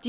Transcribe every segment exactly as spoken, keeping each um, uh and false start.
Do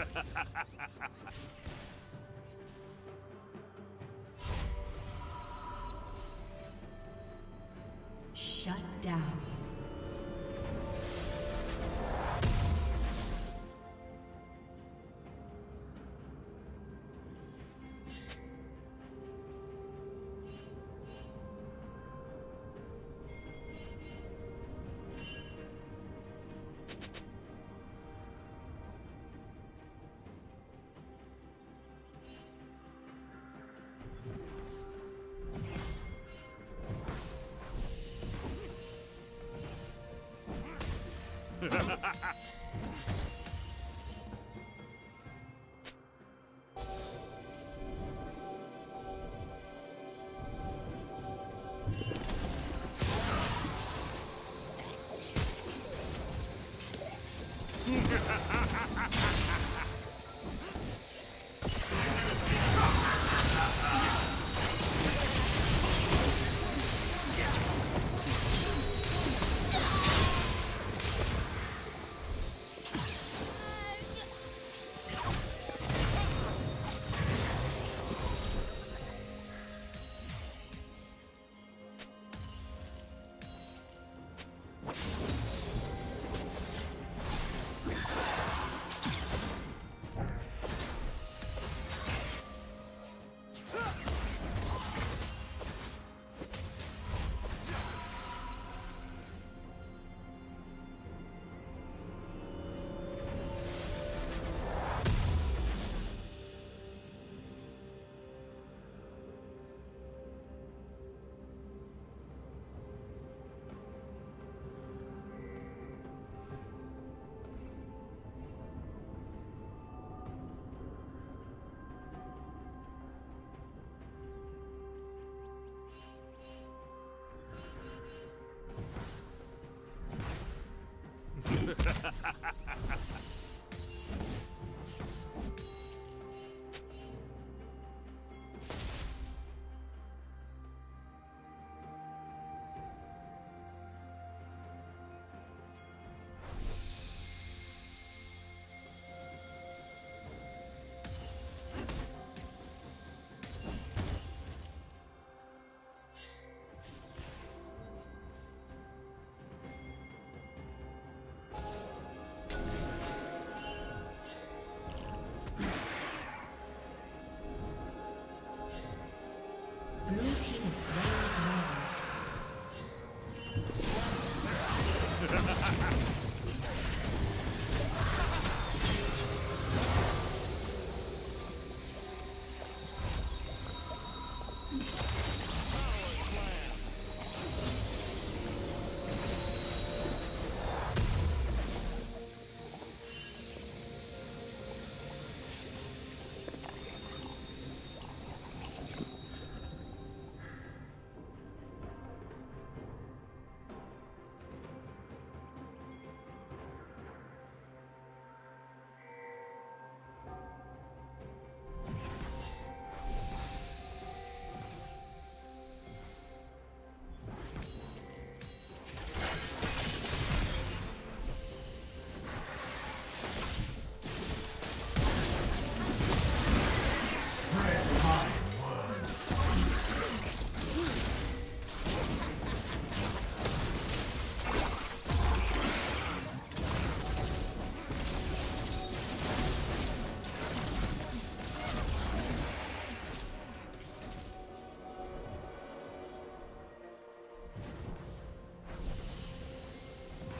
Ha ha ha ha! Ha ha ha ha ha! Shut down.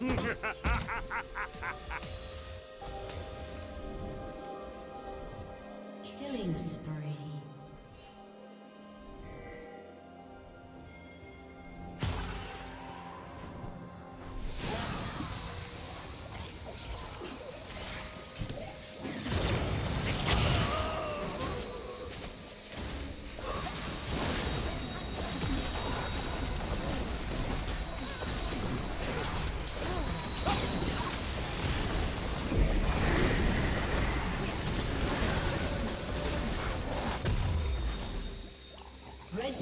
Ha ha ha ha ha! Killing spree.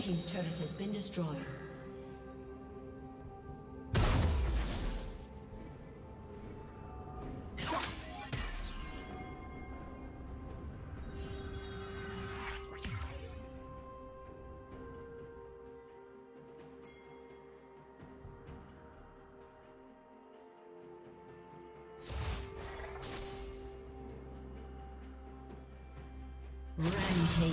Team's turret has been destroyed. Rampage.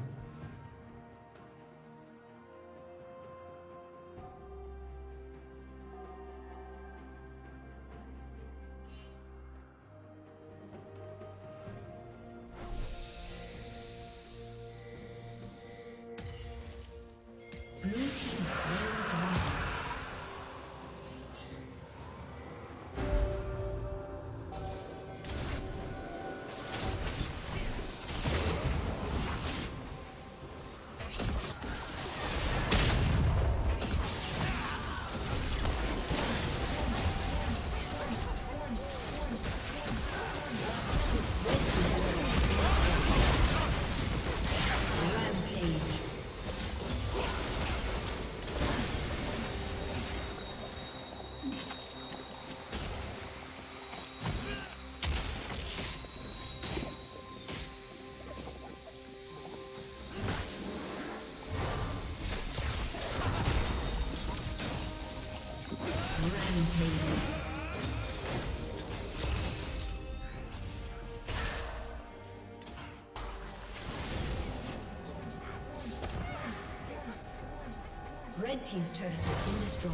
Red team's turret has been destroyed.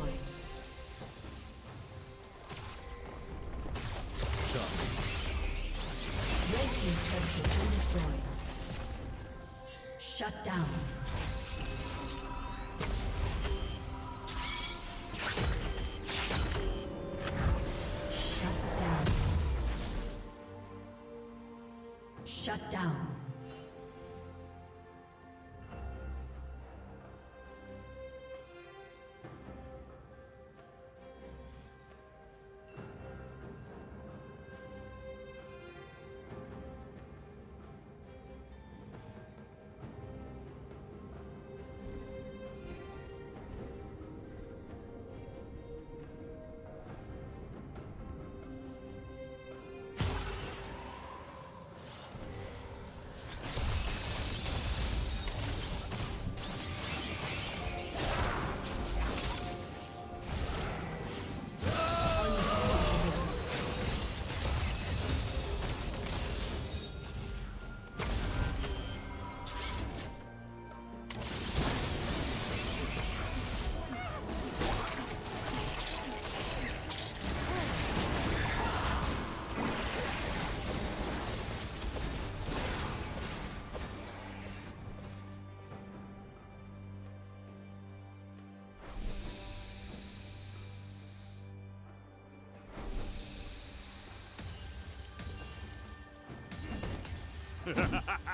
Red team's turret has been destroyed. Shut down. Shut down. Ha ha ha ha!